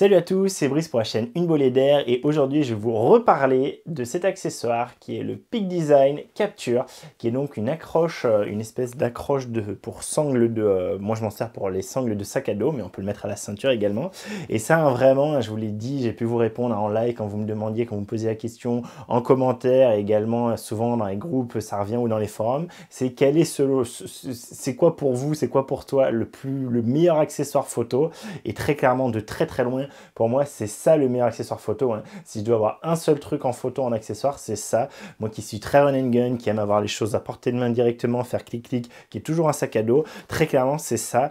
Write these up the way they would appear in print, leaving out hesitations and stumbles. Salut à tous, c'est Brice pour la chaîne Une Bolée d'Air et aujourd'hui je vais vous reparler de cet accessoire qui est le Peak Design Capture, qui est donc une accroche, une espèce d'accroche pour sangle de... moi je m'en sers pour les sangles de sac à dos, mais on peut le mettre à la ceinture également. Et ça vraiment, je vous l'ai dit, j'ai pu vous répondre en live quand vous me demandiez, quand vous me posiez la question, en commentaire et également souvent dans les groupes, ça revient ou dans les forums. C'est quel est c'est quoi pour vous, c'est quoi pour toi le meilleur accessoire photo, et très clairement de très loin. Pour moi, c'est ça le meilleur accessoire photo. Hein. Si je dois avoir un seul truc en photo, en accessoire, c'est ça. Moi qui suis très run and gun, qui aime avoir les choses à portée de main directement, faire clic-clic, qui est toujours un sac à dos, très clairement, c'est ça.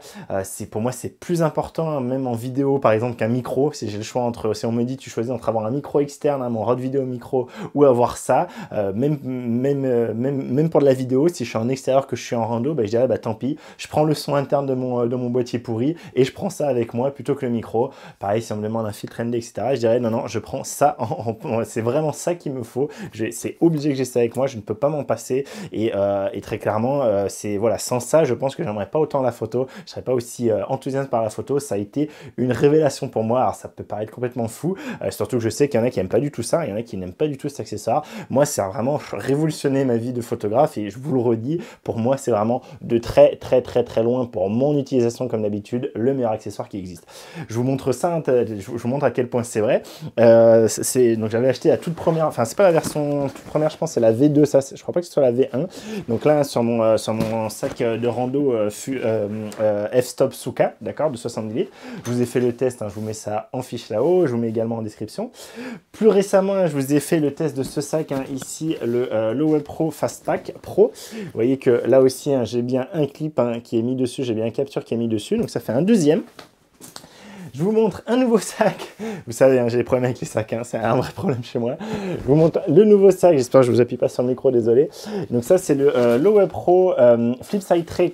Pour moi, c'est plus important, hein, même en vidéo, par exemple, qu'un micro. Si j'ai le choix entre, si on me dit, tu choisis entre avoir un micro externe, hein, mon Rode vidéo micro, ou avoir ça, même pour de la vidéo, si je suis en extérieur, que je suis en rando, bah, je dirais, bah tant pis, je prends le son interne de mon boîtier pourri et je prends ça avec moi plutôt que le micro. Pareil, si on me demande un filtre ND, etc., je dirais non, je prends ça, c'est vraiment ça qu'il me faut, c'est obligé que j'ai ça avec moi, je ne peux pas m'en passer, et très clairement, voilà, sans ça, je pense que j'aimerais pas autant la photo, je serais pas aussi enthousiaste par la photo, ça a été une révélation pour moi. Alors ça peut paraître complètement fou, surtout que je sais qu'il y en a qui n'aiment pas du tout ça, il y en a qui n'aiment pas du tout cet accessoire. Moi, ça a vraiment révolutionné ma vie de photographe, et je vous le redis, pour moi, c'est vraiment de très loin, pour mon utilisation comme d'habitude, le meilleur accessoire qui existe. Je vous montre ça, je vous montre à quel point c'est vrai. Donc j'avais acheté la toute première, enfin c'est pas la version toute première, je pense c'est la V2, ça, je crois pas que ce soit la V1. Donc là sur mon sac de rando F-Stop Souka, d'accord, de 70 litres. Je vous ai fait le test, hein, je vous mets ça en fiche là-haut, je vous mets également en description. Plus récemment, hein, je vous ai fait le test de ce sac, hein, ici, le Lowepro Fastpack Pro. Vous voyez que là aussi, hein, j'ai bien un clip, hein, qui est mis dessus, j'ai bien un capture qui est mis dessus, donc ça fait un deuxième. Je vous montre un nouveau sac. Vous savez, hein, j'ai des problèmes avec les sacs, hein, c'est un vrai problème chez moi. Je vous montre le nouveau sac. J'espère que je ne vous appuie pas sur le micro, désolé. Donc ça, c'est le Lowepro Flipside Trek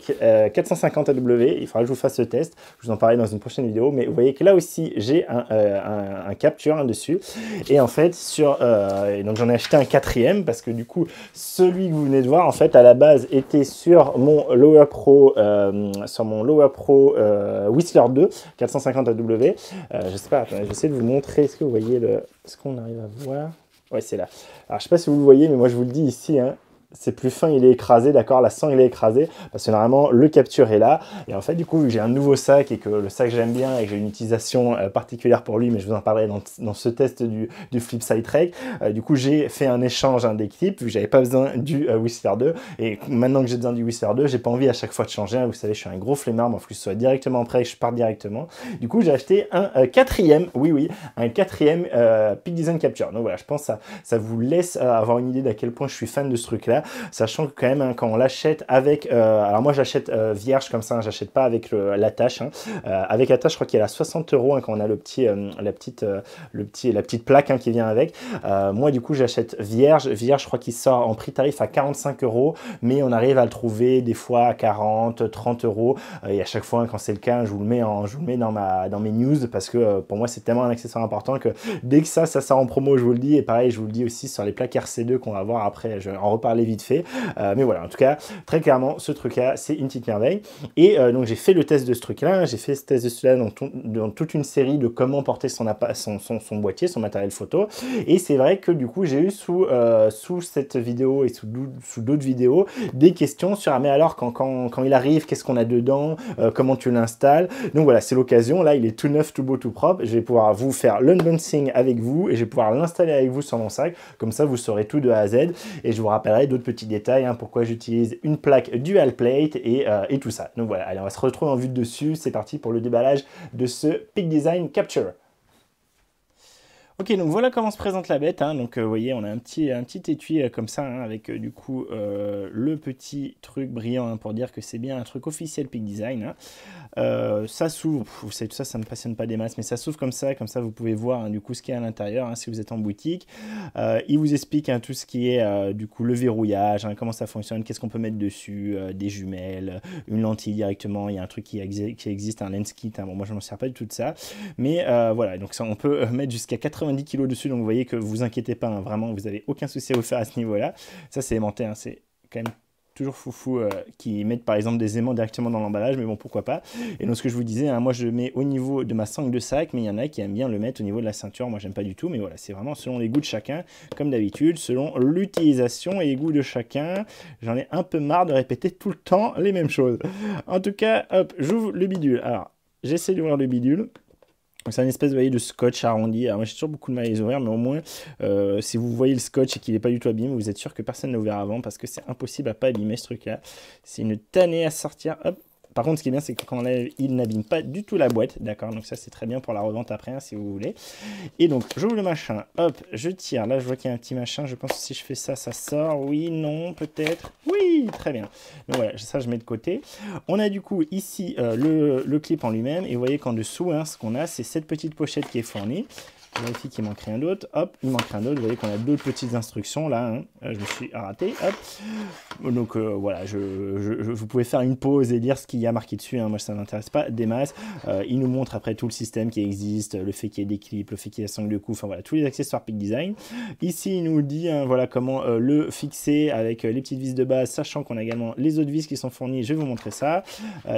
450 AW. Il faudra que je vous fasse le test. Je vous en parlerai dans une prochaine vidéo. Mais vous voyez que là aussi, j'ai un capture, hein, dessus. Et en fait, donc j'en ai acheté un quatrième parce que du coup, celui que vous venez de voir, en fait, à la base, était sur mon Lowepro Whistler 2 450 AW. Je sais pas, attendez, j'essaie de vous montrer, est-ce que vous voyez est-ce qu'on arrive à voir? Ouais, c'est là. Alors, je sais pas si vous le voyez, mais moi, je vous le dis ici, hein, c'est plus fin, il est écrasé, d'accord, la sangle est écrasée, parce que normalement, le capture est là. Et en fait, du coup, vu que j'ai un nouveau sac et que le sac j'aime bien et que j'ai une utilisation particulière pour lui, mais je vous en parlerai dans ce test du Flipside Trek, du coup, j'ai fait un échange, hein, des clips, vu que j'avais pas besoin du Whistler 2. Et maintenant que j'ai besoin du Whistler 2, j'ai pas envie à chaque fois de changer. Hein, vous savez, je suis un gros flemmard, moi, faut que je sois directement prêt, que je pars directement. Du coup, j'ai acheté un quatrième, oui, un quatrième Peak Design Capture. Donc voilà, je pense que ça vous laisse avoir une idée d'à quel point je suis fan de ce truc-là. Sachant que quand même, hein, quand on l'achète avec alors moi j'achète vierge comme ça, hein, j'achète pas avec l'attache, hein, avec l'attache je crois qu'il est à 60 euros, hein, quand on a la petite plaque, hein, qui vient avec. Moi du coup j'achète vierge, je crois qu'il sort en prix tarif à 45 euros, mais on arrive à le trouver des fois à 40, 30 euros, et à chaque fois, hein, quand c'est le cas, hein, je vous le mets dans mes news, parce que pour moi c'est tellement un accessoire important que dès que ça sort en promo, je vous le dis. Et pareil, je vous le dis aussi sur les plaques RC2 qu'on va voir après, je vais en reparler vite fait, mais voilà, en tout cas très clairement ce truc là c'est une petite merveille. Et donc j'ai fait le test de ce truc là, hein, j'ai fait ce test de celui-là dans toute une série de comment porter son boîtier, son matériel photo, et c'est vrai que du coup j'ai eu sous cette vidéo et sous d'autres vidéos des questions sur, ah, mais alors quand il arrive, qu'est-ce qu'on a dedans, comment tu l'installes. Donc voilà, c'est l'occasion, là il est tout neuf, tout beau, tout propre, je vais pouvoir vous faire l'unboxing avec vous et je vais pouvoir l'installer avec vous sur mon sac, comme ça vous saurez tout de A à Z. Et je vous rappellerai d'autres petits détails, hein, pourquoi j'utilise une plaque Dual Plate et tout ça. Donc voilà, allez, on va se retrouver en vue de dessus, c'est parti pour le déballage de ce Peak Design Capture. Ok, donc voilà comment se présente la bête, hein. Donc vous voyez, on a un petit étui comme ça, hein, avec du coup le petit truc brillant, hein, pour dire que c'est bien un truc officiel Peak Design, hein. Ça s'ouvre, vous savez, tout ça, ça me passionne pas des masses, mais ça s'ouvre comme ça vous pouvez voir, hein, du coup ce qu'il y a à l'intérieur, hein, si vous êtes en boutique. Il vous explique, hein, tout ce qui est du coup le verrouillage, hein, comment ça fonctionne, qu'est-ce qu'on peut mettre dessus, des jumelles, une lentille directement, il y a un truc qui existe, un lens kit, hein. Bon, moi je m'en sers pas du tout de ça, mais voilà, donc ça, on peut mettre jusqu'à 90 kg dessus, donc vous voyez que vous inquiétez pas, hein, vraiment vous n'avez aucun souci à vous faire à ce niveau là, ça c'est aimanté, hein, c'est quand même toujours foufou qui mettent par exemple des aimants directement dans l'emballage, mais bon, pourquoi pas. Et donc ce que je vous disais, hein, moi je le mets au niveau de ma sangle de sac, mais il y en a qui aiment bien le mettre au niveau de la ceinture, moi j'aime pas du tout, mais voilà, c'est vraiment selon les goûts de chacun, comme d'habitude, selon l'utilisation et les goûts de chacun. J'en ai un peu marre de répéter tout le temps les mêmes choses. En tout cas, hop, j'ouvre le bidule. Alors, j'essaie d'ouvrir le bidule. C'est un espèce, vous voyez, de scotch arrondi. Alors moi j'ai toujours beaucoup de mal à les ouvrir, mais au moins si vous voyez le scotch et qu'il n'est pas du tout abîmé, vous êtes sûr que personne ne l'a ouvert avant, parce que c'est impossible à pas abîmer ce truc là. C'est une tannée à sortir. Hop. Par contre, ce qui est bien, c'est que quand on lève, il n'abîme pas du tout la boîte, d'accord. Donc ça, c'est très bien pour la revente après, hein, si vous voulez. Et donc, j'ouvre le machin, hop, je tire. Là, je vois qu'il y a un petit machin, je pense que si je fais ça, ça sort. Oui, non, peut-être. Oui, très bien. Donc voilà, ça, je mets de côté. On a du coup ici le clip en lui-même. Et vous voyez qu'en dessous, hein, ce qu'on a, c'est cette petite pochette qui est fournie. Je vérifie qu'il manque rien d'autre. Hop, il manque rien d'autre. Vous voyez qu'on a d'autres petites instructions là. Hein. Je me suis raté. Hop. Donc voilà, vous pouvez faire une pause et lire ce qu'il y a marqué dessus. Hein. Moi, ça ne m'intéresse pas des masses. Il nous montre après tout le système qui existe, le fait qu'il y ait des clips, le fait qu'il y ait la sangle de cou. Enfin voilà, tous les accessoires Peak Design. Ici, il nous dit hein, voilà comment le fixer avec les petites vis de base, sachant qu'on a également les autres vis qui sont fournies. Je vais vous montrer ça.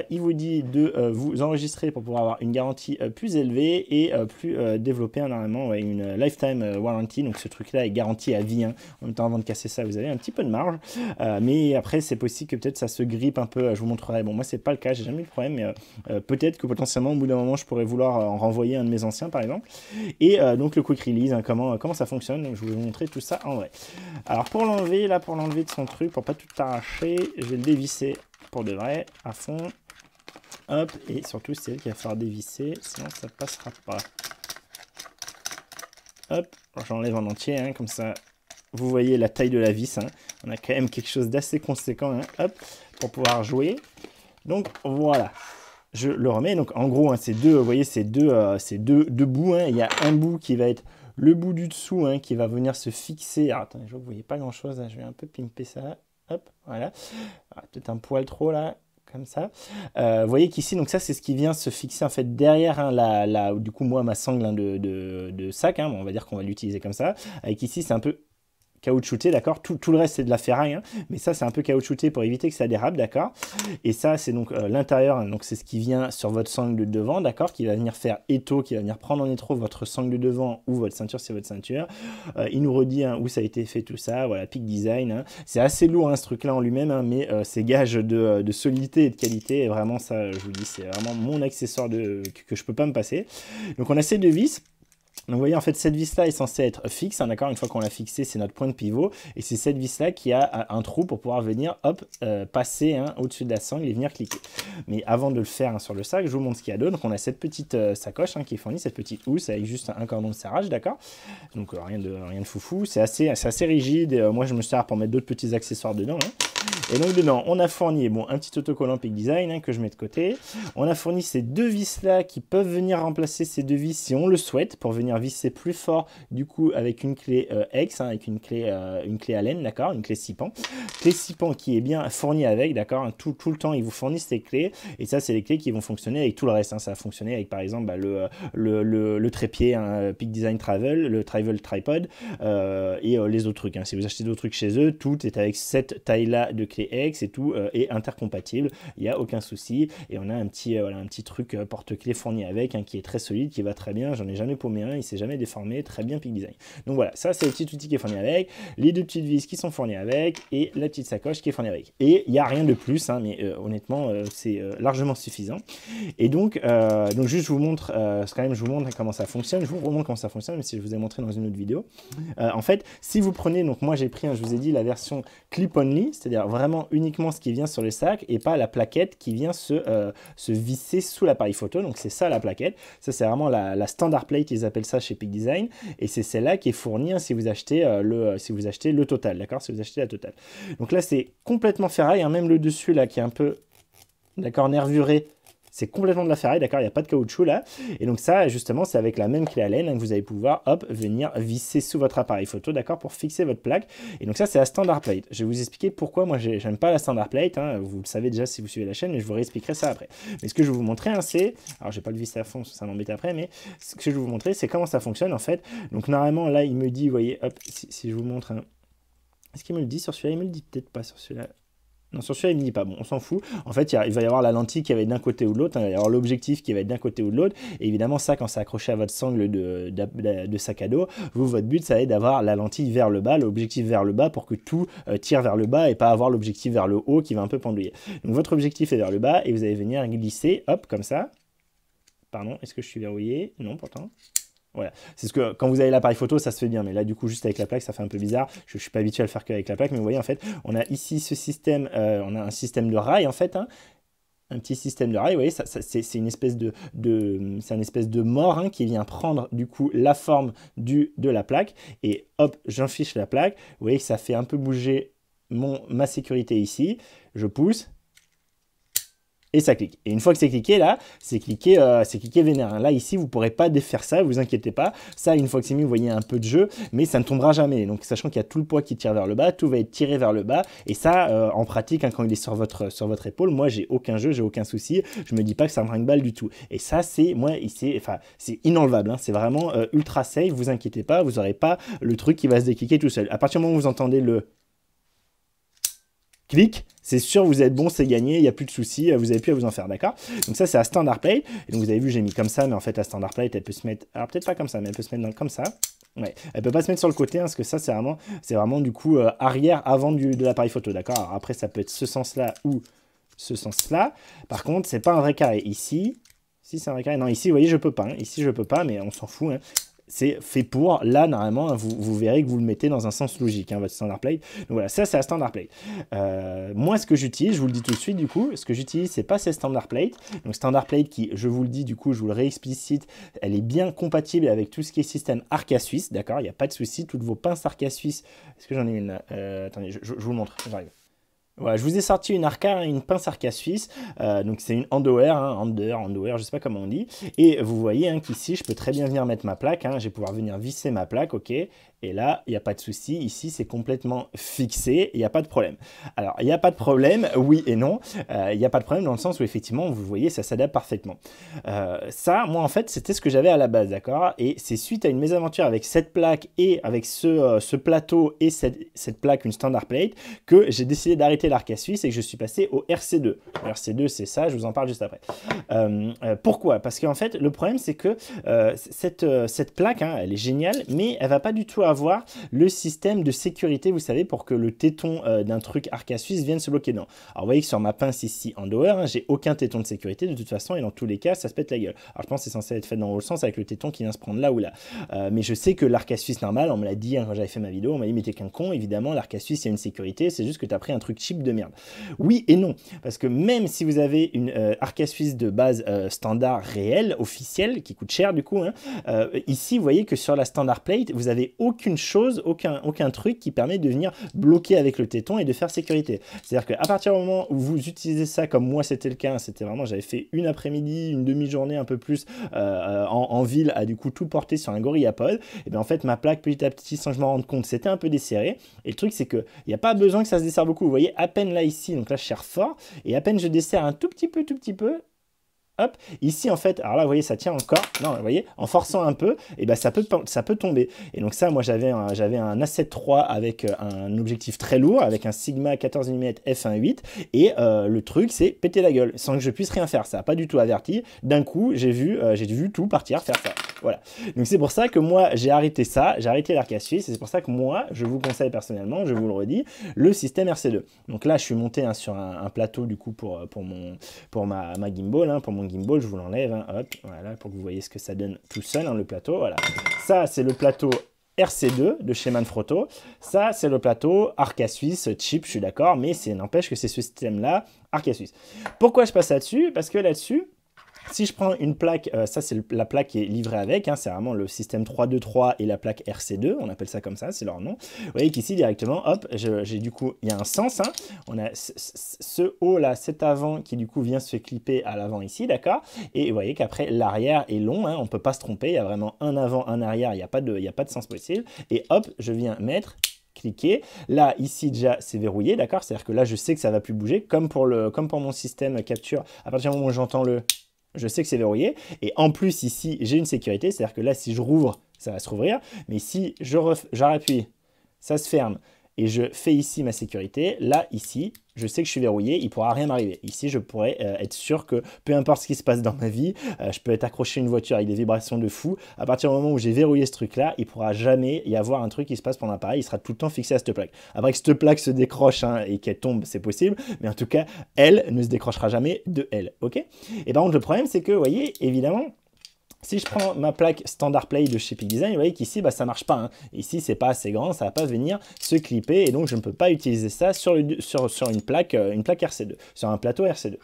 Il vous dit de vous enregistrer pour pouvoir avoir une garantie plus élevée et plus développée. Hein, ouais, une lifetime warranty, donc ce truc là est garanti à vie, hein. En même temps, avant de casser ça, vous avez un petit peu de marge, mais après c'est possible que peut-être ça se grippe un peu, je vous montrerai. Bon, moi c'est pas le cas, j'ai jamais eu de problème, mais peut-être que potentiellement au bout d'un moment je pourrais vouloir en renvoyer un de mes anciens par exemple. Et donc le quick release, hein, comment ça fonctionne, donc je vais vous montrer tout ça en vrai. Alors pour l'enlever, là, pour l'enlever de son truc, pour pas tout arracher, je vais le dévisser pour de vrai à fond, hop, et surtout c'est elle qui va falloir dévisser, sinon ça passera pas. Hop, j'enlève en entier, hein, comme ça vous voyez la taille de la vis, hein. On a quand même quelque chose d'assez conséquent, hein, hop, pour pouvoir jouer. Donc voilà, je le remets. Donc en gros, hein, ces deux, vous voyez, ces deux bouts, hein. Il y a un bout qui va être le bout du dessous, hein, qui va venir se fixer. Alors, attendez, je vois que vous voyez pas grand chose, hein. Je vais un peu pimper ça, hop, voilà. Peut-être un poil trop là. Comme ça, vous voyez qu'ici, donc ça c'est ce qui vient se fixer en fait derrière, hein, du coup moi ma sangle, hein, de sac, hein, bon, on va dire qu'on va l'utiliser comme ça, avec ici c'est un peu caoutchouté, d'accord, tout le reste c'est de la ferraille, hein, mais ça c'est un peu caoutchouté pour éviter que ça dérape, d'accord, et ça c'est donc l'intérieur, hein, donc c'est ce qui vient sur votre sangle de devant, d'accord, qui va venir faire étau, qui va venir prendre en étau votre sangle de devant ou votre ceinture, c'est votre ceinture. Il nous redit, hein, où ça a été fait tout ça, voilà, Peak Design, hein. C'est assez lourd, hein, ce truc là en lui-même, hein, mais c'est gage de solidité et de qualité, et vraiment ça, je vous dis, c'est vraiment mon accessoire que je peux pas me passer. Donc on a ces deux vis. Donc vous voyez, en fait, cette vis-là est censée être fixe, hein, d'accord. Une fois qu'on l'a fixée, c'est notre point de pivot. Et c'est cette vis-là qui a un trou pour pouvoir venir, hop, passer, hein, au-dessus de la sangle et venir cliquer. Mais avant de le faire, hein, sur le sac, je vous montre ce qu'il y a d'autre. Donc on a cette petite sacoche, hein, qui est fournie, cette petite housse avec juste un cordon de serrage, d'accord. Donc rien de foufou. C'est assez rigide. Et, moi, je me sers pour mettre d'autres petits accessoires dedans, hein. Et donc dedans, on a fourni, bon, un petit autocollant Peak Design, hein, que je mets de côté. On a fourni ces deux vis-là qui peuvent venir remplacer ces deux vis si on le souhaite, pour venir visser plus fort, du coup, avec une clé X, hein, avec une clé Allen, d'accord, une clé 6 pans. Clé 6 pans qui est bien fournie avec, d'accord, hein, tout le temps, ils vous fournissent ces clés. Et ça, c'est les clés qui vont fonctionner avec tout le reste, hein. Ça va fonctionner avec, par exemple, bah, le trépied, hein, Peak Design Travel, le Travel Tripod, et les autres trucs, hein. Si vous achetez d'autres trucs chez eux, tout est avec cette taille-là de clé X et tout est intercompatible, il n'y a aucun souci. Et on a un petit, voilà, un petit truc porte-clé fourni avec, hein, qui est très solide, qui va très bien. J'en ai jamais paumé un, il s'est jamais déformé, très bien Peak Design. Donc voilà, ça c'est le petit outil qui est fourni avec, les deux petites vis qui sont fournies avec et la petite sacoche qui est fournie avec. Et il n'y a rien de plus, hein, mais honnêtement c'est largement suffisant. Et donc juste je vous montre, quand même je vous montre comment ça fonctionne, je vous remonte comment ça fonctionne, même si je vous ai montré dans une autre vidéo. En fait, si vous prenez, donc moi j'ai pris, hein, je vous ai dit la version clip only, c'est-à-dire vraiment uniquement ce qui vient sur le sac et pas la plaquette qui vient se visser sous l'appareil photo. Donc c'est ça la plaquette, ça c'est vraiment la Standard Plate, ils appellent ça chez Peak Design, et c'est celle-là qui est fournie, hein, si vous achetez le total, d'accord, si vous achetez la totale. Donc là c'est complètement ferraille, hein, même le dessus là qui est un peu, d'accord, nervuré, c'est complètement de la ferraille, d'accord, il n'y a pas de caoutchouc là. Et donc ça, justement, c'est avec la même clé Allen, hein, que vous allez pouvoir, hop, venir visser sous votre appareil photo, d'accord, pour fixer votre plaque. Et donc ça, c'est la Standard Plate. Je vais vous expliquer pourquoi moi, j'aime pas la Standard Plate, hein. Vous le savez déjà si vous suivez la chaîne, mais je vous réexpliquerai ça après. Mais ce que je vais vous montrer, hein, c'est... Alors, je n'ai pas le visser à fond, ça m'embête après, mais ce que je vais vous montrer, c'est comment ça fonctionne, en fait. Donc, normalement, là, il me dit, vous voyez, hop, si je vous montre... Hein... Est-ce qu'il me le dit sur celui-là? Il me le dit peut-être pas sur celui-là. Non, sur celui-là, il ne dit pas. Bon, on s'en fout. En fait, il va y avoir la lentille qui va être d'un côté ou de l'autre. Il va y avoir l'objectif qui va être d'un côté ou de l'autre. Et évidemment, ça, quand c'est accroché à votre sangle de sac à dos, vous, votre but, ça va être d'avoir la lentille vers le bas, l'objectif vers le bas pour que tout tire vers le bas et pas avoir l'objectif vers le haut qui va un peu pendouiller. Donc, votre objectif est vers le bas et vous allez venir glisser, hop, comme ça. Pardon, est-ce que je suis verrouillé? Non, pourtant. Voilà, c'est ce que quand vous avez l'appareil photo, ça se fait bien, mais là du coup juste avec la plaque, ça fait un peu bizarre. Je ne suis pas habitué à le faire qu'avec la plaque, mais vous voyez en fait, on a ici ce système, on a un système de rail en fait, hein. Un petit système de rail, vous voyez, c'est une espèce de mort hein, qui vient prendre du coup la forme de la plaque et hop, j'enfiche la plaque. Vous voyez que ça fait un peu bouger ma sécurité ici. Je pousse. Et ça clique. Et une fois que c'est cliqué, là, c'est cliqué vénère. Là, ici, vous ne pourrez pas défaire ça, vous inquiétez pas. Ça, une fois que c'est mis, vous voyez un peu de jeu, mais ça ne tombera jamais. Donc, sachant qu'il y a tout le poids qui tire vers le bas, tout va être tiré vers le bas. Et ça, en pratique, hein, quand il est sur votre épaule, moi, j'ai aucun jeu, j'ai aucun souci. Je me dis pas que ça me ringue-balle du tout. Et ça, c'est moi, enfin, c'est inenlevable. Hein. C'est vraiment ultra safe, vous inquiétez pas, vous n'aurez pas le truc qui va se décliquer tout seul. À partir du moment où vous entendez le clic, c'est sûr, vous êtes bon, c'est gagné, il n'y a plus de soucis, vous n'avez plus à vous en faire, d'accord? Donc ça, c'est à Standard Plate. Et donc vous avez vu, j'ai mis comme ça, mais en fait, à Standard Plate, elle peut se mettre... Alors peut-être pas comme ça, mais elle peut se mettre comme ça. Ouais. Elle ne peut pas se mettre sur le côté, hein, parce que ça, c'est vraiment du coup arrière avant de l'appareil photo, d'accord? Alors après, ça peut être ce sens-là ou ce sens-là. Par contre, c'est pas un vrai carré. Ici, si c'est un vrai carré, non, ici, vous voyez, je peux pas. Hein. Ici, je peux pas, mais on s'en fout, hein. C'est fait pour, là, normalement, hein, vous verrez que vous le mettez dans un sens logique, hein, votre Standard Plate. Donc voilà, ça, c'est la Standard Plate. Moi, ce que j'utilise, je vous le dis tout de suite, du coup, ce que j'utilise, c'est pas cette Standard Plate. Donc, Standard Plate qui, je vous le dis, du coup, je vous le réexplicite, elle est bien compatible avec tout ce qui est système Arca Swiss, d'accord? Il n'y a pas de souci, toutes vos pinces Arca Swiss. Est-ce que j'en ai une? Attendez, je vous le montre, j'arrive. Voilà, je vous ai sorti une Arca, une pince Arca Swiss, donc c'est une handware, hein, handware, je sais pas comment on dit, et vous voyez hein, qu'ici je peux très bien venir mettre ma plaque, hein, je vais pouvoir venir visser ma plaque, ok, et là il n'y a pas de souci, ici c'est complètement fixé, il n'y a pas de problème. Alors il n'y a pas de problème, oui et non, il n'y a pas de problème dans le sens où effectivement vous voyez ça s'adapte parfaitement. Ça, moi en fait c'était ce que j'avais à la base, d'accord, et c'est suite à une mésaventure avec cette plaque et avec ce plateau et cette plaque, une Standard Plate, que j'ai décidé d'arrêter l'Arca Swiss et que je suis passé au RC2. Le RC2 c'est ça, je vous en parle juste après. Pourquoi? Parce qu'en fait le problème c'est que cette plaque hein, elle est géniale mais elle va pas du tout avoir le système de sécurité, vous savez, pour que le téton d'un truc Arca Swiss vienne se bloquer dedans. Alors vous voyez que sur ma pince ici en dehors, hein, j'ai aucun téton de sécurité de toute façon et dans tous les cas ça se pète la gueule. Alors je pense que c'est censé être fait dans le sens avec le téton qui vient se prendre là ou là. Mais je sais que l'Arca Swiss normal, on me l'a dit hein, quand j'avais fait ma vidéo, on m'a dit mais t'es qu'un con, évidemment l'Arca Swiss il y a une sécurité, c'est juste que tu as pris un truc cheap de merde. Oui et non, parce que même si vous avez une Arca Swiss de base standard réelle, officielle, qui coûte cher du coup, hein, ici vous voyez que sur la Standard Plate, vous avez aucune chose, aucun truc qui permet de venir bloquer avec le téton et de faire sécurité. C'est-à-dire qu'à partir du moment où vous utilisez ça, comme moi c'était le cas, c'était vraiment, j'avais fait une après-midi, une demi-journée un peu plus en ville à du coup tout porter sur un GorillaPod, et bien en fait ma plaque petit à petit, sans que je m'en rende compte, c'était un peu desserré, et le truc c'est que il n'y a pas besoin que ça se desserre beaucoup, vous voyez, à peine là ici, donc là je serre fort, et à peine je desserre un tout petit peu, hop, ici en fait, alors là vous voyez ça tient encore, non vous voyez, en forçant un peu, et ben ça peut tomber, et donc ça moi j'avais un A7 III avec un objectif très lourd, avec un Sigma 14mm f1.8, et le truc c'est péter la gueule, sans que je puisse rien faire, ça n'a pas du tout averti, d'un coup j'ai vu tout partir faire ça. Voilà, donc c'est pour ça que moi j'ai arrêté ça, j'ai arrêté l'Arca Swiss, et c'est pour ça que moi je vous conseille personnellement, je vous le redis, le système RC2. Donc là je suis monté hein, sur un plateau du coup pour ma gimbal, hein, pour mon gimbal, je vous l'enlève, hein, hop, voilà, pour que vous voyez ce que ça donne tout seul, hein, le plateau, voilà. Ça c'est le plateau RC2 de chez Manfrotto, ça c'est le plateau Arca Swiss cheap, je suis d'accord, mais n'empêche que c'est ce système-là, Arca Swiss. Pourquoi je passe là-dessus? Parce que là-dessus, si je prends une plaque, ça c'est la plaque qui est livrée avec, hein, c'est vraiment le système 323 et la plaque RC2, on appelle ça comme ça, c'est leur nom. Vous voyez qu'ici directement, hop, j'ai du coup, il y a un sens, hein, on a ce haut là, cet avant qui du coup vient se clipper à l'avant ici, d'accord? Et vous voyez qu'après l'arrière est long, hein, on ne peut pas se tromper, il y a vraiment un avant, un arrière, il n'y a pas de sens possible. Et hop, je viens mettre... cliquer. Là, ici, déjà, c'est verrouillé, d'accord? C'est-à-dire que là, je sais que ça va plus bouger, comme pour mon système capture. À partir du moment où j'entends le... je sais que c'est verrouillé. Et en plus, ici, j'ai une sécurité. C'est-à-dire que là, si je rouvre, ça va se rouvrir. Mais si j'appuie, ça se ferme. et je fais ici ma sécurité, là, ici, je sais que je suis verrouillé, il ne pourra rien m'arriver. Ici, je pourrais être sûr que peu importe ce qui se passe dans ma vie, je peux être accroché à une voiture avec des vibrations de fou. À partir du moment où j'ai verrouillé ce truc-là, il ne pourra jamais y avoir un truc qui se passe pour l'appareil. Il sera tout le temps fixé à cette plaque. Après que cette plaque se décroche hein, et qu'elle tombe, c'est possible. Mais en tout cas, elle ne se décrochera jamais de elle. OK ? Et par contre, le problème, c'est que, vous voyez, évidemment... Si je prends ma plaque Standard Plate de chez Peak Design, vous voyez qu'ici, bah, ça ne marche pas. Hein. Ici, ce n'est pas assez grand, ça ne va pas venir se clipper. Et donc, je ne peux pas utiliser ça sur une plaque RC2, sur un plateau RC2.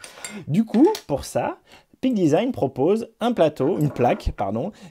Du coup, pour ça, Peak Design propose une plaque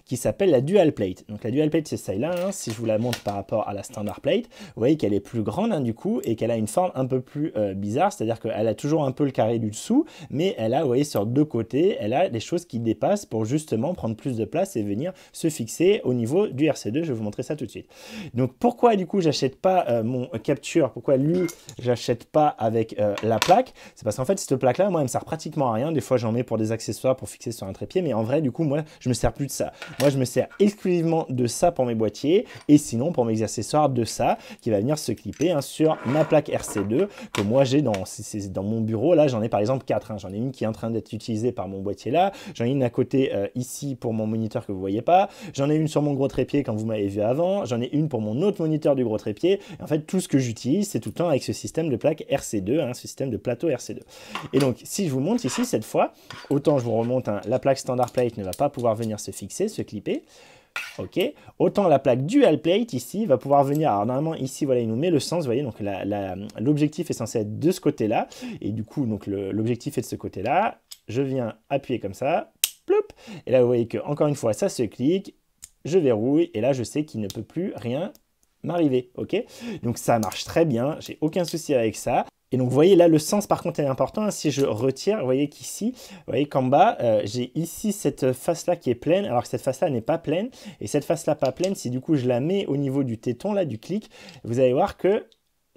qui s'appelle la Dual Plate. Donc, la Dual Plate, c'est celle-là. Hein. Si je vous la montre par rapport à la Standard Plate, vous voyez qu'elle est plus grande hein, du coup et qu'elle a une forme un peu plus bizarre. C'est-à-dire qu'elle a toujours un peu le carré du dessous, mais elle a, vous voyez, sur deux côtés, elle a des choses qui dépassent pour justement prendre plus de place et venir se fixer au niveau du RC2. Je vais vous montrer ça tout de suite. Donc, pourquoi du coup, j'achète pas mon capture? Pourquoi lui, j'achète pas avec la plaque? C'est parce qu'en fait, cette plaque-là, moi, elle me sert pratiquement à rien. Des fois, j'en mets pour des accessoires pour fixer sur un trépied, mais en vrai du coup moi je me sers plus de ça, moi je me sers exclusivement de ça pour mes boîtiers et sinon pour mes accessoires de ça qui va venir se clipper hein, sur ma plaque RC2 que moi j'ai dans mon bureau. Là j'en ai par exemple 4, hein. J'en ai une qui est en train d'être utilisée par mon boîtier là, j'en ai une à côté ici pour mon moniteur que vous voyez pas, j'en ai une sur mon gros trépied quand vous m'avez vu avant, j'en ai une pour mon autre moniteur du gros trépied et en fait tout ce que j'utilise c'est tout le temps avec ce système de plaque RC2, hein, ce système de plateau RC2. Et donc si je vous montre ici cette fois, autant je vous remonte, hein, la plaque Standard Plate ne va pas pouvoir venir se fixer, se clipper. OK, autant la plaque Dual Plate ici va pouvoir venir. Alors normalement ici, voilà, il nous met le sens, vous voyez, donc l'objectif est censé être de ce côté-là. Et du coup, donc l'objectif est de ce côté-là. Je viens appuyer comme ça, plop. Et là, vous voyez que encore une fois, ça se clique, je verrouille. Et là, je sais qu'il ne peut plus rien m'arriver. OK, donc ça marche très bien. J'ai aucun souci avec ça. Et donc, vous voyez, là, le sens, par contre, est important. Si je retire, vous voyez qu'ici, vous voyez qu'en bas, j'ai ici cette face-là qui est pleine, alors que cette face-là n'est pas pleine. Et cette face-là pas pleine, si du coup, je la mets au niveau du téton, là, du clic, vous allez voir que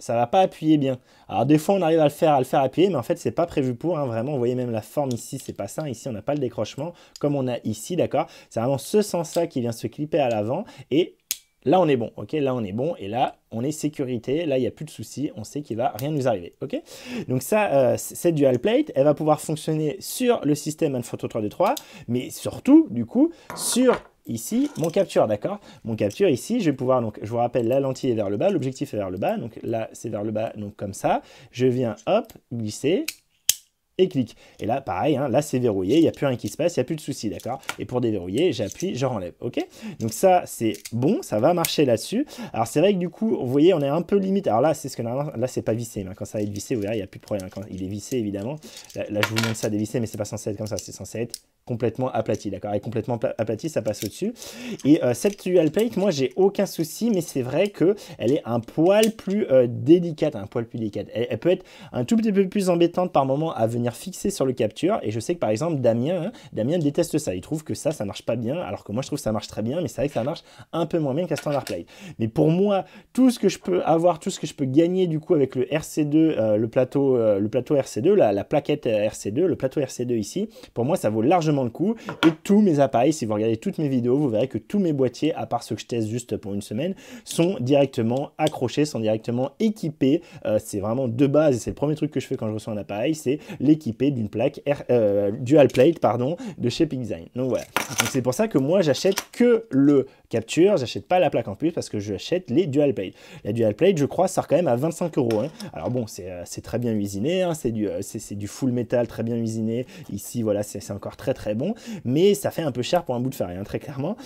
ça ne va pas appuyer bien. Alors, des fois, on arrive à le faire appuyer, mais en fait, ce n'est pas prévu pour. Hein, vraiment, vous voyez même la forme ici, c'est pas ça. Ici, on n'a pas le décrochement comme on a ici, d'accord? C'est vraiment ce sens-là qui vient se clipper à l'avant et... là, on est bon, OK, là, on est bon, et là, on est sécurité, là, il n'y a plus de souci, on sait qu'il ne va rien nous arriver, OK? Donc ça, cette Dual Plate, elle va pouvoir fonctionner sur le système Manfrotto 323, mais surtout, du coup, sur... ici, mon capture, d'accord? Mon capture ici, je vais pouvoir, donc, je vous rappelle, la lentille est vers le bas, l'objectif est vers le bas, donc là, c'est vers le bas, donc comme ça. Je viens, hop, glisser... et clique. Et là, pareil, hein, là, c'est verrouillé, il n'y a plus rien qui se passe, il n'y a plus de souci, d'accord? Et pour déverrouiller, j'appuie, je renlève, OK? Donc ça, c'est bon, ça va marcher là-dessus. Alors, c'est vrai que du coup, vous voyez, on est un peu limite. Alors là, c'est ce que normalement, là, c'est pas vissé. Mais quand ça va être vissé, vous verrez, il n'y a plus de problème. Quand il est vissé, évidemment, là, je vous montre ça dévissé, mais c'est pas censé être comme ça, c'est censé être complètement aplati, d'accord? Et complètement aplati, ça passe au-dessus. Et cette Dual Plate, moi, j'ai aucun souci, mais c'est vrai qu'elle est un poil plus délicate, un poil plus délicate. Elle peut être un tout petit peu plus embêtante par moment à venir fixer sur le capture. Et je sais que, par exemple, Damien déteste ça. Il trouve que ça marche pas bien, alors que moi, je trouve que ça marche très bien, mais c'est vrai que ça marche un peu moins bien qu'à Standard Plate. Mais pour moi, tout ce que je peux avoir, tout ce que je peux gagner, du coup, avec le RC2, le plateau RC2, la plaquette RC2, le plateau RC2 ici, pour moi, ça vaut largement le coup. Et tous mes appareils, si vous regardez toutes mes vidéos, vous verrez que tous mes boîtiers, à part ceux que je teste juste pour une semaine, sont directement accrochés, sont directement équipés. C'est vraiment de base, et c'est le premier truc que je fais quand je reçois un appareil, c'est l'équiper d'une plaque Dual Plate, pardon, de chez Peak Design. Donc voilà. Donc c'est pour ça que moi, j'achète que le capture, j'achète pas la plaque en plus parce que j'achète les Dual Plate. La Dual Plate, je crois, sort quand même à 25 €. Hein. Alors bon, c'est très bien usiné, hein, c'est du full métal très bien usiné. Ici, voilà, c'est encore très très bon, mais ça fait un peu cher pour un bout de fer, hein, très clairement.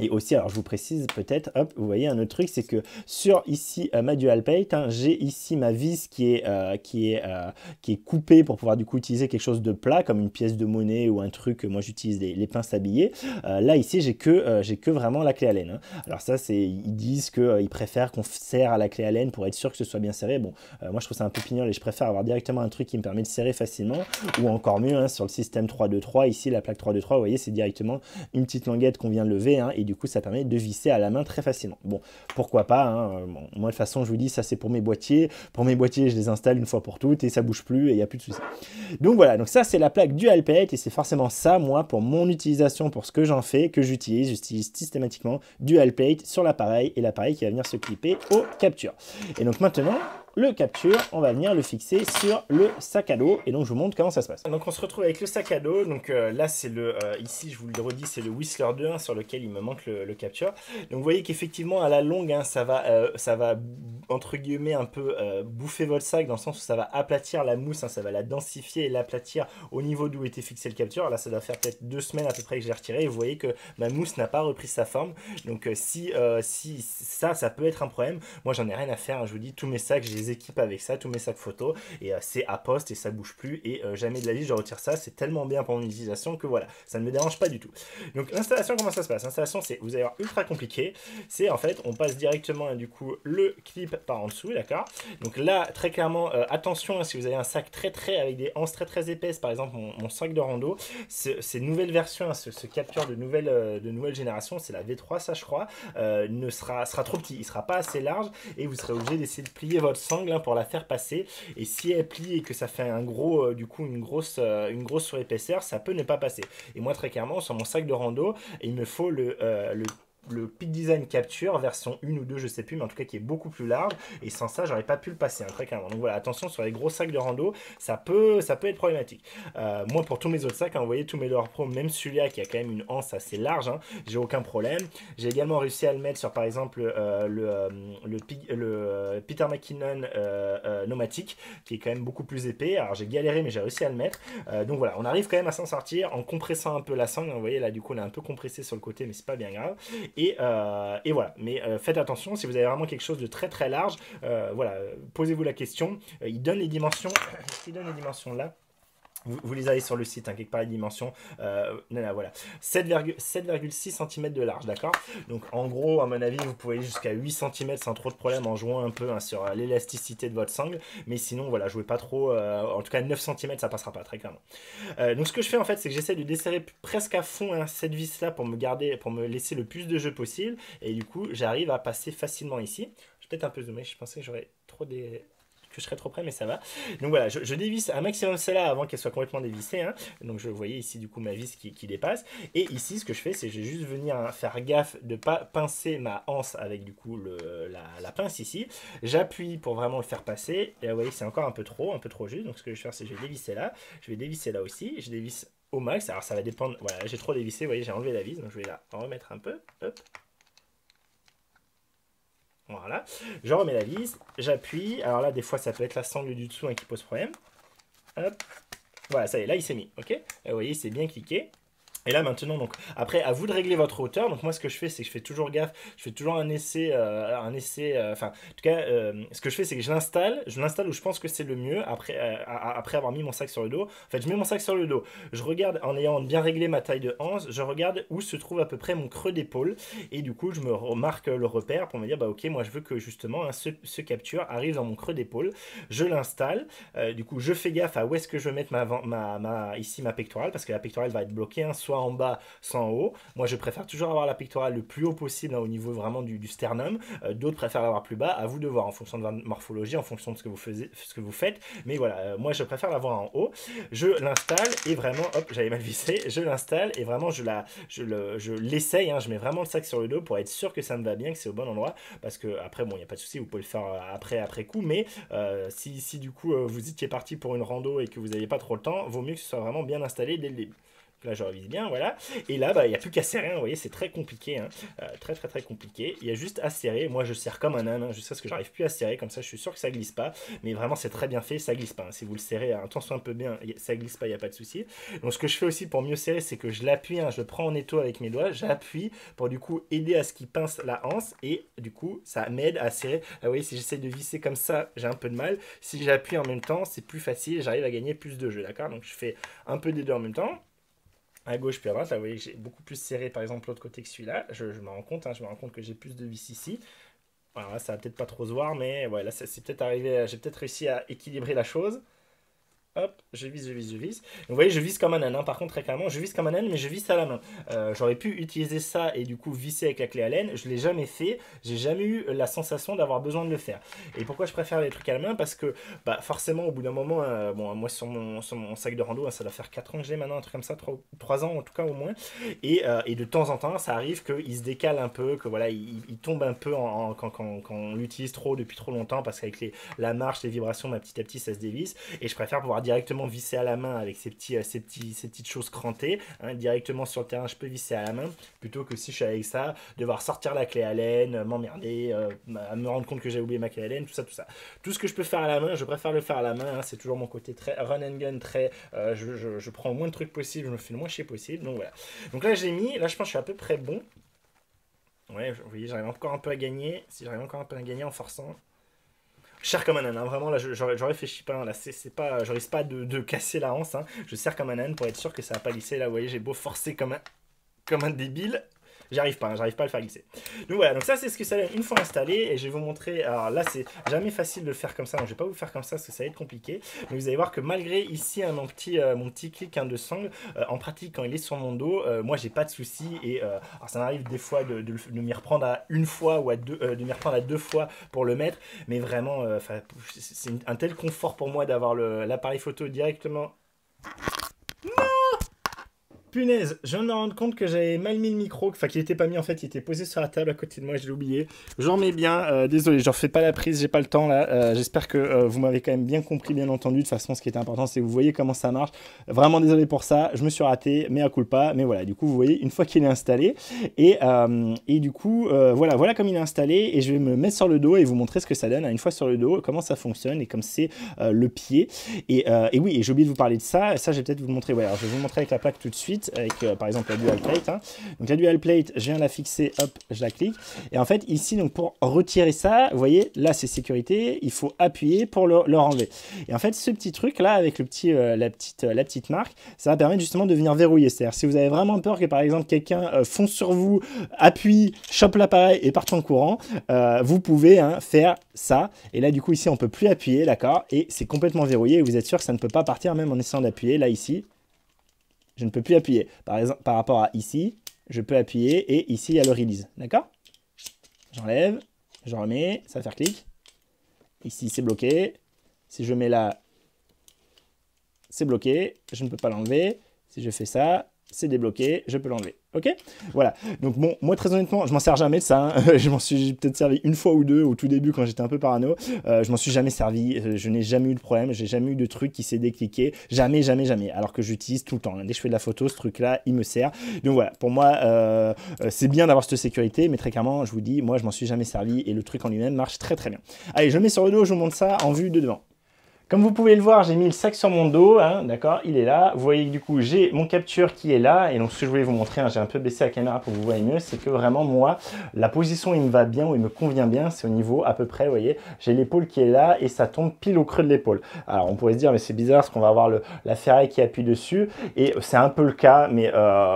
Et aussi, alors je vous précise peut-être, hop, vous voyez un autre truc, c'est que sur ici ma Dual Plate, hein, j'ai ici ma vis qui est coupée pour pouvoir du coup utiliser quelque chose de plat, comme une pièce de monnaie ou un truc. Moi, j'utilise les pinces à billets. Là ici, j'ai que vraiment la clé Allen. Hein. Alors ça, c'est, ils disent que ils préfèrent qu'on serre à la clé Allen pour être sûr que ce soit bien serré. Bon, moi je trouve ça un peu pignol et je préfère avoir directement un truc qui me permet de serrer facilement, ou encore mieux hein, sur le système 323 ici, la plaque 323, vous voyez, c'est directement une petite languette qu'on vient lever. Hein, et et du coup ça permet de visser à la main très facilement. Bon, pourquoi pas, hein. Moi de toute façon je vous dis, ça c'est pour mes boîtiers. Pour mes boîtiers je les installe une fois pour toutes et ça bouge plus et il n'y a plus de soucis. Donc voilà, donc ça c'est la plaque Dual Plate et c'est forcément ça, moi pour mon utilisation, pour ce que j'en fais, que j'utilise systématiquement Dual Plate sur l'appareil et l'appareil qui va venir se clipper au capture. Et donc maintenant, le capture, on va venir le fixer sur le sac à dos et donc je vous montre comment ça se passe. Donc on se retrouve avec le sac à dos, donc là c'est le, ici je vous le redis, c'est le Whistler 2 hein, sur lequel il me manque le capture. Donc vous voyez qu'effectivement à la longue hein, ça va entre guillemets un peu bouffer votre sac dans le sens où ça va aplatir la mousse, hein, ça va la densifier et l'aplatir au niveau d'où était fixé le capture. Là ça doit faire peut-être 2 semaines à peu près que je l'ai retiré et vous voyez que ma mousse n'a pas repris sa forme. Donc si ça peut être un problème, moi j'en ai rien à faire, hein, je vous dis, tous mes sacs j'ai équipes avec ça, tous mes sacs photos et c'est à poste et ça bouge plus et jamais de la vie je retire ça, c'est tellement bien pour mon utilisation que voilà, ça ne me dérange pas du tout. Donc l'installation, comment ça se passe? L'installation, c'est, vous allez voir, ultra compliqué, c'est en fait on passe directement hein, du coup le clip par en dessous, d'accord? Donc là très clairement attention hein, si vous avez un sac très avec des anses très épaisses, par exemple mon sac de rando, ces nouvelles versions hein, ce capture de nouvelle génération, c'est la V3 ça je crois, ne sera trop petit, il sera pas assez large et vous serez obligé d'essayer de plier votre sac pour la faire passer, et si elle plie et que ça fait un gros du coup une grosse surépaisseur, ça peut ne pas passer. Et moi très clairement sur mon sac de rando il me faut le Peak Design Capture version 1 ou 2 je sais plus, mais en tout cas qui est beaucoup plus large et sans ça j'aurais pas pu le passer hein, très clairement. Donc voilà, attention sur les gros sacs de rando, ça peut être problématique. Moi pour tous mes autres sacs hein, vous voyez tous mes Lowepro, même celui-là qui a quand même une anse assez large hein, j'ai aucun problème. J'ai également réussi à le mettre sur par exemple le Peter McKinnon Nomatic qui est quand même beaucoup plus épais, alors j'ai galéré mais j'ai réussi à le mettre. Donc voilà, on arrive quand même à s'en sortir en compressant un peu la sangle, vous voyez là du coup on est un peu compressé sur le côté mais c'est pas bien grave. Et voilà, mais faites attention si vous avez vraiment quelque chose de très large, voilà, posez-vous la question. Il donne les dimensions, là. Vous les avez sur le site, hein, quelque part les dimensions, voilà, 7,6 cm de large, d'accord? Donc en gros, à mon avis, vous pouvez aller jusqu'à 8 cm sans trop de problème en jouant un peu hein, sur l'élasticité de votre sangle, mais sinon, voilà, jouez pas trop, en tout cas 9 cm, ça passera pas, très clairement. Donc ce que je fais en fait, c'est que j'essaie de desserrer presque à fond hein, cette vis-là pour me garder, pour me laisser le plus de jeu possible, et du coup, j'arrive à passer facilement ici. Je vais peut-être un peu zoomer, je pensais que j'aurais trop des... que je serais trop près mais ça va. Donc voilà, je dévisse un maximum celle-là avant qu'elle soit complètement dévissée hein. Donc je voyais ici du coup ma vis qui dépasse, et ici ce que je fais c'est je vais juste venir hein, faire gaffe de pas pincer ma anse avec du coup la pince ici, j'appuie pour vraiment le faire passer et là, vous voyez c'est encore un peu trop juste. Donc ce que je vais faire c'est je vais dévisser là, je vais dévisser là aussi, je dévisse au max, alors ça va dépendre, voilà j'ai trop dévissé, vous voyez j'ai enlevé la vis donc je vais la remettre un peu, hop. Voilà, je remets la vis, j'appuie, alors là des fois ça peut être la sangle du dessous hein, qui pose problème, hop, voilà ça y est, là il s'est mis, ok, là, vous voyez c'est bien cliqué. Et là maintenant, donc après à vous de régler votre hauteur. Donc moi ce que je fais c'est que je fais toujours gaffe, je fais toujours un essai, enfin en tout cas ce que je fais c'est que je l'installe où je pense que c'est le mieux après, après avoir mis mon sac sur le dos. En fait je mets mon sac sur le dos, je regarde en ayant bien réglé ma taille de anse, je regarde où se trouve à peu près mon creux d'épaule et du coup je me remarque le repère pour me dire bah ok moi je veux que justement hein, ce capture arrive dans mon creux d'épaule, je l'installe, du coup je fais gaffe à où est-ce que je vais mettre ma pectorale parce que la pectorale va être bloquée, hein, soit en bas, soit en haut. Moi, je préfère toujours avoir la pectorale le plus haut possible, hein, au niveau vraiment du sternum. D'autres préfèrent l'avoir plus bas, à vous de voir, en fonction de votre morphologie, en fonction de ce que vous faites. Mais voilà, moi, je préfère l'avoir en haut. Je l'installe et vraiment, hop, j'avais mal vissé, je l'installe et vraiment, je l'essaye, hein, je mets vraiment le sac sur le dos pour être sûr que ça me va bien, que c'est au bon endroit, parce que après, bon, il n'y a pas de souci, vous pouvez le faire après coup, mais si du coup, vous étiez parti pour une rando et que vous n'aviez pas trop le temps, vaut mieux que ce soit vraiment bien installé dès le début. Là je revise bien, voilà, et là bah il n'y a plus qu'à serrer hein, vous voyez c'est très compliqué hein, très compliqué, il y a juste à serrer. Moi je serre comme un âne hein, jusqu'à ce que j'arrive plus à serrer, comme ça je suis sûr que ça glisse pas, mais vraiment c'est très bien fait, ça glisse pas hein. Si vous le serrez un temps soit un peu bien, ça glisse pas, il n'y a pas de souci. Donc ce que je fais aussi pour mieux serrer c'est que je l'appuie hein, je prends en étau avec mes doigts, j'appuie pour du coup aider à ce qui pince la anse et du coup ça m'aide à serrer. Là, vous voyez si j'essaie de visser comme ça j'ai un peu de mal, si j'appuie en même temps c'est plus facile, j'arrive à gagner plus de jeu, d'accord? Donc je fais un peu des deux en même temps, à gauche puis à droite. Là vous voyez que j'ai beaucoup plus serré par exemple l'autre côté que celui-là, je me rends compte hein, je me rends compte que j'ai plus de vis ici. Alors là ça va peut-être pas trop se voir mais voilà, ouais, là c'est peut-être arrivé, j'ai peut-être réussi à équilibrer la chose. Hop, je vise. Vous voyez, je vise comme un âne, hein. Par contre, très clairement, je vise comme un âne, mais je vise à la main. J'aurais pu utiliser ça et du coup visser avec la clé Allen. Je ne l'ai jamais fait, j'ai jamais eu la sensation d'avoir besoin de le faire. Et pourquoi je préfère les trucs à la main? Parce que bah, forcément, au bout d'un moment, bon, moi sur mon sac de rando, hein, ça doit faire 4 ans que j'ai maintenant, un truc comme ça, 3 ans en tout cas au moins. Et de temps en temps, ça arrive qu'il se décale un peu, que voilà, il tombe un peu quand on l'utilise trop depuis trop longtemps, parce qu'avec la marche, les vibrations, bah, petit à petit, ça se dévisse. Et je préfère pouvoir directement visser à la main avec ces petites choses crantées, hein, directement sur le terrain je peux visser à la main, plutôt que si je suis avec ça, devoir sortir la clé Allen, m'emmerder, me rendre compte que j'ai oublié ma clé Allen, tout ça. Tout ce que je peux faire à la main, je préfère le faire à la main, hein, c'est toujours mon côté très run and gun, très je prends le moins de trucs possible, je me fais le moins chier possible, donc voilà. Donc là j'ai mis, là je pense que je suis à peu près bon. Ouais, vous voyez, j'arrive encore un peu à gagner, si j'arrive encore un peu à gagner en forçant. Cher comme un âne, hein. Vraiment là je réfléchis pas, hein. Là c'est pas, je risque pas de casser la hanse, hein. Je serre comme un âne pour être sûr que ça va pas glisser. Là vous voyez, j'ai beau forcer comme un débile, j'arrive pas, hein. J'arrive pas à le faire glisser. Donc voilà, donc ça c'est ce que ça donne une fois installé, et je vais vous montrer. Alors là c'est jamais facile de le faire comme ça, donc je vais pas vous faire comme ça parce que ça va être compliqué, mais vous allez voir que malgré ici hein, mon petit clic hein, de sangle, en pratique quand il est sur mon dos, moi j'ai pas de soucis, et alors, ça m'arrive des fois de m'y reprendre à une fois ou à deux, de m'y reprendre à deux fois pour le mettre, mais vraiment c'est un tel confort pour moi d'avoir l'appareil photo directement. Punaise, je viens de me rendre compte que j'avais mal mis le micro, enfin qu'il n'était pas mis en fait, il était posé sur la table à côté de moi, je l'ai oublié. J'en mets bien, désolé, je ne refais pas la prise, j'ai pas le temps là, j'espère que vous m'avez quand même bien compris, bien entendu. De toute façon, ce qui est important, c'est que vous voyez comment ça marche. Vraiment désolé pour ça, je me suis raté, mea culpa, mais voilà, du coup, vous voyez, une fois qu'il est installé, et du coup, voilà comme il est installé, et je vais me mettre sur le dos et vous montrer ce que ça donne, hein, une fois sur le dos, comment ça fonctionne, et comme c'est le pied. Et oui, et j'ai oublié de vous parler de ça, ça, je vais peut-être vous le montrer, voilà, je vais vous montrer avec la plaque tout de suite. Avec par exemple la Dual Plate, hein. Donc la Dual Plate, je viens la fixer, hop, je la clique, et en fait ici donc pour retirer ça, vous voyez là c'est sécurité, il faut appuyer pour le enlever, et en fait ce petit truc là avec le petit, la petite marque, ça va permettre justement de venir verrouiller, c'est-à-dire si vous avez vraiment peur que par exemple quelqu'un fonce sur vous, appuie, chope l'appareil et parte en courant, vous pouvez hein, faire ça, et là du coup ici on peut plus appuyer, d'accord, et c'est complètement verrouillé, et vous êtes sûr que ça ne peut pas partir même en essayant d'appuyer, là ici je ne peux plus appuyer. Par exemple, par rapport à ici, je peux appuyer et ici, il y a le release. D'accord? J'enlève, je remets, ça va faire clic. Ici, c'est bloqué. Si je mets là, c'est bloqué. Je ne peux pas l'enlever. Si je fais ça, c'est débloqué. Je peux l'enlever. Ok, voilà. Donc bon, moi très honnêtement, je m'en sers jamais de ça. Hein. Je m'en suis peut-être servi une fois ou deux au tout début quand j'étais un peu parano. Je m'en suis jamais servi. Je n'ai jamais eu de problème. J'ai jamais eu de truc qui s'est décliqué. Jamais. Alors que j'utilise tout le temps. Dès que je fais de la photo, ce truc-là, il me sert. Donc voilà. Pour moi, c'est bien d'avoir cette sécurité, mais très clairement, je vous dis, moi, je m'en suis jamais servi et le truc en lui-même marche très bien. Allez, je le mets sur le dos. Je vous montre ça en vue de devant. Comme vous pouvez le voir, j'ai mis le sac sur mon dos, hein, d'accord, il est là. Vous voyez que du coup, j'ai mon capture qui est là. Et donc, ce que je voulais vous montrer, hein, j'ai un peu baissé la caméra pour que vous voyez mieux, c'est que vraiment, moi, la position où il me va bien, où il me convient bien, c'est au niveau à peu près, vous voyez, j'ai l'épaule qui est là et ça tombe pile au creux de l'épaule. Alors, on pourrait se dire, mais c'est bizarre parce qu'on va avoir la ferraille qui appuie dessus. Et c'est un peu le cas, mais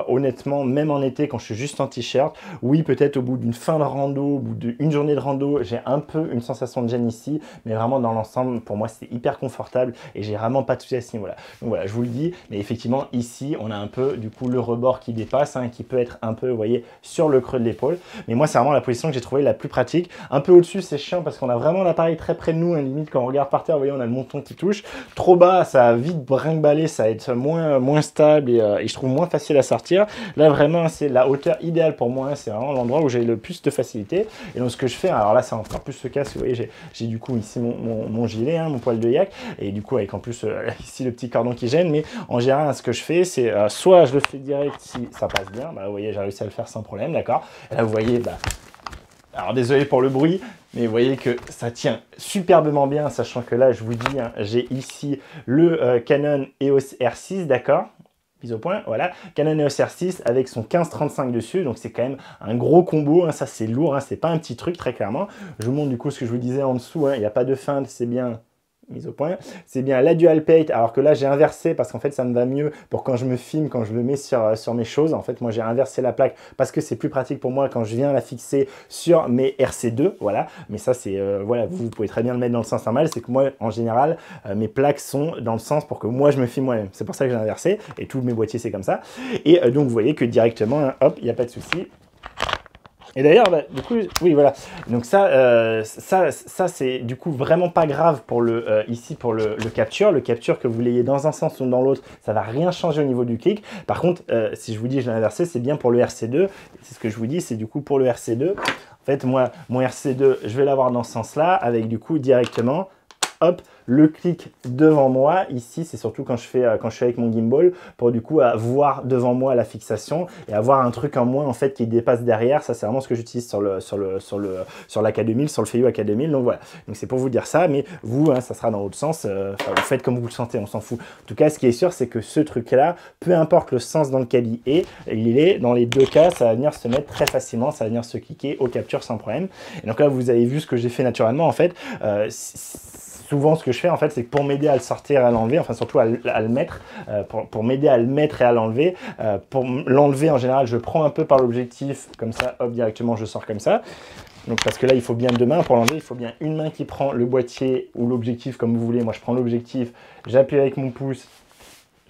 honnêtement, même en été, quand je suis juste en t-shirt, oui, peut-être au bout d'une fin de rando, au bout d'une journée de rando, j'ai un peu une sensation de gêne ici. Mais vraiment, dans l'ensemble, pour moi, c'est hyper confortable et j'ai vraiment pas de soucis à ce niveau là. Donc voilà, je vous le dis, mais effectivement ici on a un peu du coup le rebord qui dépasse, hein, qui peut être un peu, vous voyez, sur le creux de l'épaule, mais moi c'est vraiment la position que j'ai trouvé la plus pratique. Un peu au dessus c'est chiant parce qu'on a vraiment l'appareil très près de nous, hein, limite quand on regarde par terre, vous voyez, on a le menton qui touche. Trop bas ça va vite brinque-baller, ça va être moins stable et je trouve moins facile à sortir. Là vraiment c'est la hauteur idéale pour moi, hein, c'est vraiment l'endroit où j'ai le plus de facilité. Et donc ce que je fais, alors là c'est encore plus le cas, vous voyez, j'ai du coup ici mon gilet, hein, mon poil de yak, et du coup avec en plus ici le petit cordon qui gêne. Mais en général ce que je fais c'est soit je le fais direct si ça passe bien, bah, vous voyez j'ai réussi à le faire sans problème, d'accord, là vous voyez, bah, alors désolé pour le bruit, mais vous voyez que ça tient superbement bien, sachant que là je vous dis, hein, j'ai ici le Canon EOS R6, d'accord, mise au point, voilà, Canon EOS R6 avec son 15-35 dessus, donc c'est quand même un gros combo, hein, ça c'est lourd, hein, c'est pas un petit truc très clairement. Je vous montre du coup ce que je vous disais en dessous, hein, il n'y a pas de feinte, c'est bien mise au point, c'est bien la Dual Plate, alors que là j'ai inversé parce qu'en fait ça me va mieux pour quand je me filme, quand je le mets sur mes choses. En fait moi j'ai inversé la plaque parce que c'est plus pratique pour moi quand je viens la fixer sur mes RC2, voilà. Mais ça c'est, voilà, vous pouvez très bien le mettre dans le sens normal, c'est que moi en général mes plaques sont dans le sens pour que moi je me filme moi-même, c'est pour ça que j'ai inversé, et tous mes boîtiers c'est comme ça. Et donc vous voyez que directement, hein, hop, il n'y a pas de souci. Et d'ailleurs, bah, du coup, oui, voilà. Donc ça, ça c'est du coup vraiment pas grave pour le ici pour le capture. Le capture que vous l'ayez dans un sens ou dans l'autre, ça va rien changer au niveau du clic. Par contre, si je vous dis je l'ai inversé, c'est bien pour le RC2. C'est ce que je vous dis, c'est du coup pour le RC2. En fait, moi, mon RC2, je vais l'avoir dans ce sens-là, avec du coup directement, hop, le clic devant moi. Ici, c'est surtout quand je suis avec mon gimbal, pour du coup avoir devant moi la fixation et avoir un truc en moins en fait qui dépasse derrière. Ça, c'est vraiment ce que j'utilise sur l'AK2000, sur le Feiyu AK2000. Donc voilà, donc c'est pour vous dire ça, mais vous, hein, ça sera dans l'autre sens. Vous faites comme vous le sentez, on s'en fout. En tout cas, ce qui est sûr, c'est que ce truc-là, peu importe le sens dans lequel il est, dans les deux cas, ça va venir se mettre très facilement, ça va venir se cliquer aux captures sans problème. Et donc là, vous avez vu ce que j'ai fait naturellement en fait. Souvent, ce que je fais, en fait, c'est que pour m'aider à le sortir et à l'enlever, enfin, surtout à le mettre, pour m'aider à le mettre et à l'enlever, pour l'enlever, en général, je prends un peu par l'objectif, comme ça, hop, directement, je sors comme ça. Donc, parce que là, il faut bien deux mains. Pour l'enlever, il faut bien une main qui prend le boîtier ou l'objectif, comme vous voulez. Moi, je prends l'objectif, j'appuie avec mon pouce.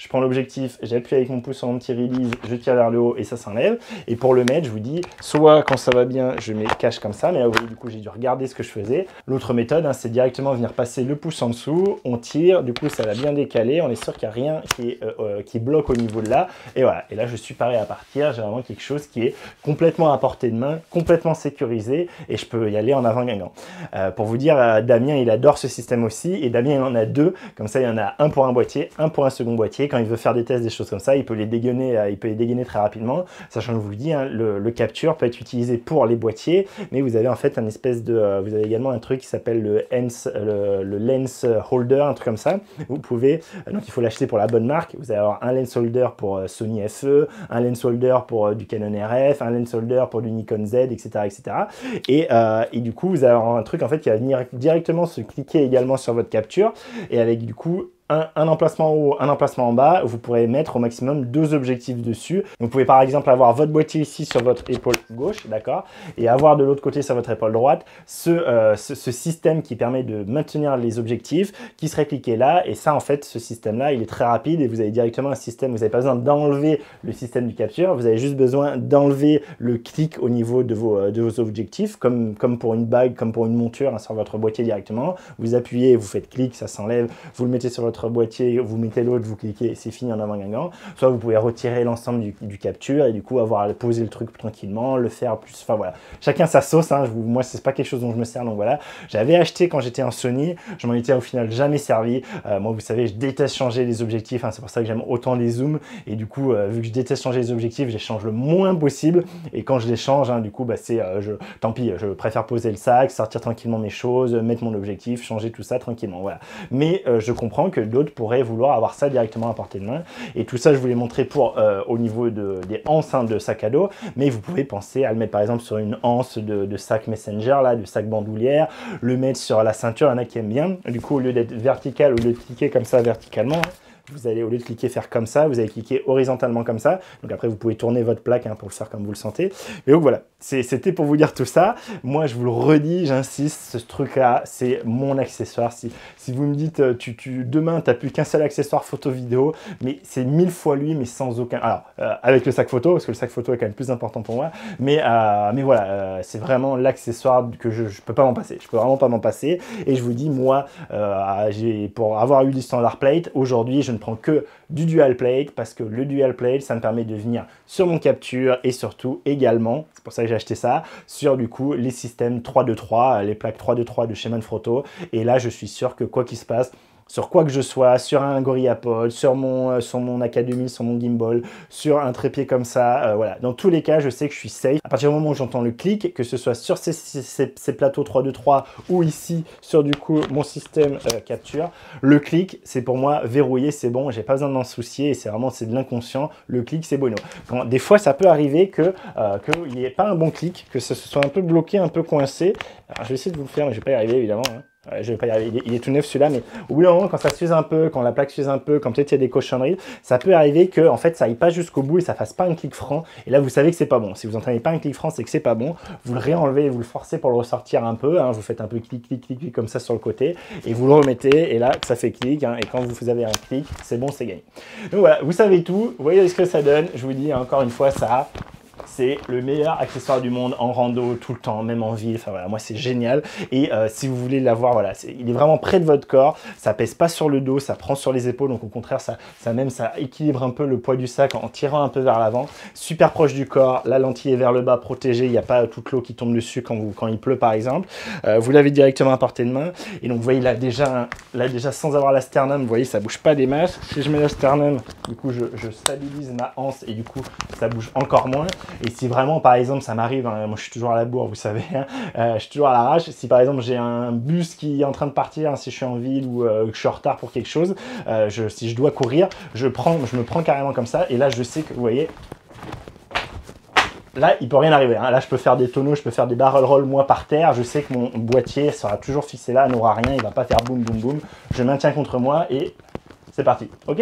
Je prends l'objectif, j'appuie avec mon pouce sur mon petit release, je tire vers le haut et ça s'enlève. Et pour le mettre, je vous dis, soit quand ça va bien, je mets cache comme ça, mais là, vous voyez, du coup, j'ai dû regarder ce que je faisais. L'autre méthode, hein, c'est directement venir passer le pouce en dessous, on tire, du coup, ça va bien décaler, on est sûr qu'il n'y a rien qui bloque au niveau de là. Et voilà, et là, je suis paré à partir, j'ai vraiment quelque chose qui est complètement à portée de main, complètement sécurisé, et je peux y aller en avant gagnant. Pour vous dire, Damien, il adore ce système aussi, et Damien, il en a deux, comme ça, il y en a un pour un boîtier, un pour un second boîtier. Quand il veut faire des tests, des choses comme ça, il peut les dégainer très rapidement, sachant que je vous le dis, hein, le capture peut être utilisé pour les boîtiers, mais vous avez en fait un espèce de, vous avez également un truc qui s'appelle le Lens Holder, un truc comme ça. Vous pouvez, donc il faut l'acheter pour la bonne marque. Vous allez avoir un Lens Holder pour Sony FE, un Lens Holder pour du Canon RF, un Lens Holder pour du Nikon Z, etc., etc. Et du coup, vous allez avoir un truc en fait qui va venir directement se cliquer également sur votre capture, et avec du coup un emplacement en haut, un emplacement en bas, vous pourrez mettre au maximum deux objectifs dessus. Vous pouvez par exemple avoir votre boîtier ici sur votre épaule gauche, d'accord, et avoir de l'autre côté sur votre épaule droite ce système qui permet de maintenir les objectifs qui serait cliqué là. Et ça, en fait, ce système-là, il est très rapide et vous avez directement un système, vous n'avez pas besoin d'enlever le système du capture, vous avez juste besoin d'enlever le clic au niveau de vos objectifs, comme pour une bague, comme pour une monture, hein, sur votre boîtier directement. Vous appuyez, vous faites clic, ça s'enlève, vous le mettez sur votre boîtier, vous mettez l'autre, vous cliquez, c'est fini en avant gagnant. Soit vous pouvez retirer l'ensemble du capture et du coup avoir à poser le truc tranquillement, le faire plus, enfin voilà, chacun sa sauce, hein. Moi c'est pas quelque chose dont je me sers, donc voilà. J'avais acheté quand j'étais en Sony, je m'en étais au final jamais servi. Moi vous savez, je déteste changer les objectifs, hein. C'est pour ça que j'aime autant les zooms, et du coup vu que je déteste changer les objectifs, je les change le moins possible, et quand je les change, hein, du coup bah c'est tant pis, je préfère poser le sac, sortir tranquillement mes choses, mettre mon objectif, changer tout ça tranquillement, voilà. Mais je comprends que d'autres pourraient vouloir avoir ça directement à portée de main, et tout ça je vous l'ai montré pour au niveau des anses, hein, de sac à dos, mais vous pouvez penser à le mettre par exemple sur une anse de sac messenger, là, de sac bandoulière, le mettre sur la ceinture. Il y en a qui aiment bien, du coup au lieu d'être vertical, au lieu de cliquer comme ça verticalement, hein, vous allez, au lieu de cliquer faire comme ça, vous allez cliquer horizontalement comme ça. Donc après, vous pouvez tourner votre plaque, hein, pour le faire comme vous le sentez. Et donc voilà, c'était pour vous dire tout ça. Moi, je vous le redis, j'insiste, ce truc-là, c'est mon accessoire. Si vous me dites, demain, tu n'as plus qu'un seul accessoire photo-vidéo, mais c'est 1000 fois lui, mais sans aucun... Alors, avec le sac photo, parce que le sac photo est quand même plus important pour moi. Mais voilà, c'est vraiment l'accessoire que je ne peux pas m'en passer. Je peux vraiment pas m'en passer. Et je vous dis, moi, pour avoir eu du standard plate, aujourd'hui, je ne prends que du dual plate, parce que le dual plate, ça me permet de venir sur mon capture, et surtout également, c'est pour ça que j'ai acheté ça, sur du coup les systèmes 3-2-3, les plaques 3-2-3 de chez Manfrotto. Et là, je suis sûr que quoi qu'il se passe, sur quoi que je sois, sur un GorillaPod, sur mon AK2000, sur mon gimbal, sur un trépied comme ça, voilà. Dans tous les cas, je sais que je suis safe. À partir du moment où j'entends le clic, que ce soit sur ces plateaux 3-2-3 ou ici, sur du coup mon système capture, le clic, c'est pour moi verrouillé, c'est bon, j'ai pas besoin de m'en soucier, et c'est vraiment, c'est de l'inconscient, le clic, c'est bueno. Quand, des fois, ça peut arriver qu'il n'y ait pas un bon clic, que ce soit un peu bloqué, un peu coincé. Alors, je vais essayer de vous le faire, mais je vais pas y arriver, évidemment, hein. Je vais pas y arriver. Il est tout neuf celui-là, mais au bout d'un moment, quand ça s'use un peu, quand la plaque s'use un peu, quand peut-être il y a des cochonneries, ça peut arriver que en fait ça aille pas jusqu'au bout et ça fasse pas un clic franc. Et là, vous savez que c'est pas bon. Si vous entendez pas un clic franc, c'est que c'est pas bon. Vous le réenlevez et vous le forcez pour le ressortir un peu. Hein. Vous faites un peu clic, clic, clic, clic comme ça sur le côté et vous le remettez. Et là, ça fait clic. Hein. Et quand vous avez un clic, c'est bon, c'est gagné. Donc voilà, vous savez tout. Vous voyez ce que ça donne. Je vous dis encore une fois, ça. C'est le meilleur accessoire du monde en rando, tout le temps, même en ville. Enfin voilà, moi c'est génial. Et si vous voulez l'avoir, voilà, il est vraiment près de votre corps. Ça pèse pas sur le dos, ça prend sur les épaules. Donc au contraire, ça équilibre un peu le poids du sac en tirant un peu vers l'avant. Super proche du corps, la lentille est vers le bas, protégée. Il n'y a pas toute l'eau qui tombe dessus quand il pleut par exemple. Vous l'avez directement à portée de main. Et donc vous voyez là déjà sans avoir la sternum, vous voyez ça bouge pas des masses. Si je mets la sternum, du coup je stabilise ma anse et du coup ça bouge encore moins. Et si vraiment, par exemple, ça m'arrive, hein, moi je suis toujours à la bourre, vous savez, hein, je suis toujours à l'arrache. Si par exemple j'ai un bus qui est en train de partir, hein, si je suis en ville ou que je suis en retard pour quelque chose, si je dois courir, je me prends carrément comme ça. Et là, je sais que, vous voyez, là, il peut rien arriver. Hein. Là, je peux faire des tonneaux, je peux faire des barrel roll moi par terre. Je sais que mon boîtier sera toujours fixé là, n'aura rien, il va pas faire boum, boum, boum. Je maintiens contre moi et... c'est parti, ok?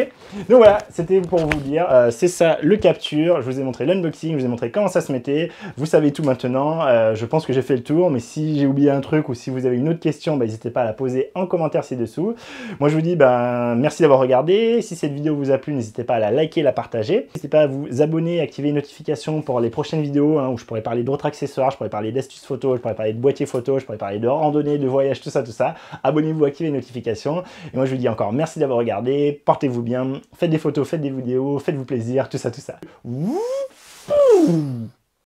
Donc voilà, c'était pour vous dire, c'est ça le capture, je vous ai montré l'unboxing, je vous ai montré comment ça se mettait, vous savez tout maintenant, je pense que j'ai fait le tour, mais si j'ai oublié un truc ou si vous avez une autre question, bah, n'hésitez pas à la poser en commentaire ci-dessous. Moi je vous dis, bah, merci d'avoir regardé, si cette vidéo vous a plu, n'hésitez pas à la liker, la partager, n'hésitez pas à vous abonner, activer les notifications pour les prochaines vidéos, hein, où je pourrais parler d'autres accessoires, je pourrais parler d'astuces photos, je pourrais parler de boîtiers photo, je pourrais parler de randonnée, de voyage, tout ça, tout ça. Abonnez-vous, activez les notifications, et moi je vous dis encore merci d'avoir regardé. Portez-vous bien, faites des photos, faites des vidéos, faites-vous plaisir, tout ça, tout ça.